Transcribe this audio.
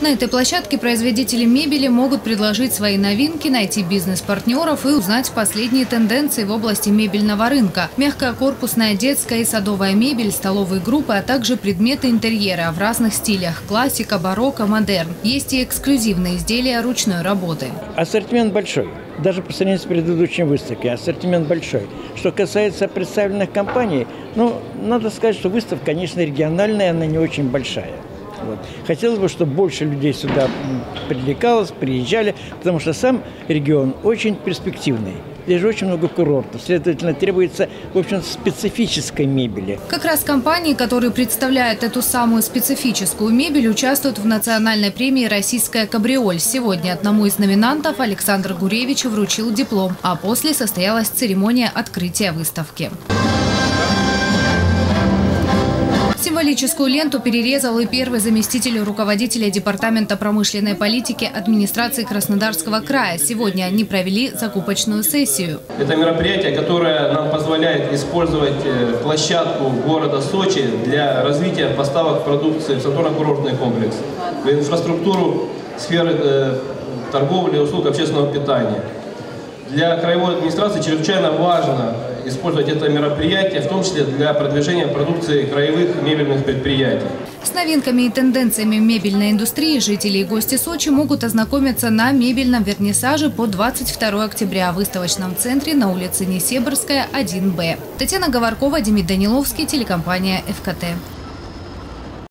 На этой площадке производители мебели могут предложить свои новинки, найти бизнес-партнеров и узнать последние тенденции в области мебельного рынка. Мягкая, корпусная, детская и садовая мебель, столовые группы, а также предметы интерьера в разных стилях – классика, барокко, модерн. Есть и эксклюзивные изделия ручной работы. Ассортимент большой. Даже по сравнению с предыдущей выставкой, ассортимент большой. Что касается представленных компаний, ну, надо сказать, что выставка, конечно, региональная, она не очень большая. Вот. Хотелось бы, чтобы больше людей сюда привлекалось, приезжали, потому что сам регион очень перспективный. Здесь же очень много курортов, следовательно, требуется, в общем, специфической мебели. Как раз компании, которые представляют эту самую специфическую мебель, участвуют в национальной премии «Российская кабриоль». Сегодня одному из номинантов, Александру Гуревичу, вручил диплом, а после состоялась церемония открытия выставки. Символическую ленту перерезал и первый заместитель руководителя Департамента промышленной политики администрации Краснодарского края. Сегодня они провели закупочную сессию. Это мероприятие, которое нам позволяет использовать площадку города Сочи для развития поставок продукции в санаторно-курортный комплекс, в инфраструктуру сферы торговли и услуг общественного питания. Для краевой администрации чрезвычайно важно использовать это мероприятие, в том числе для продвижения продукции краевых мебельных предприятий. С новинками и тенденциями мебельной индустрии жители и гости Сочи могут ознакомиться на мебельном вернисаже по 22 октября в выставочном центре на улице Несебрская, 1Б. Татьяна Говаркова, Демид Даниловский, телекомпания ФКТ.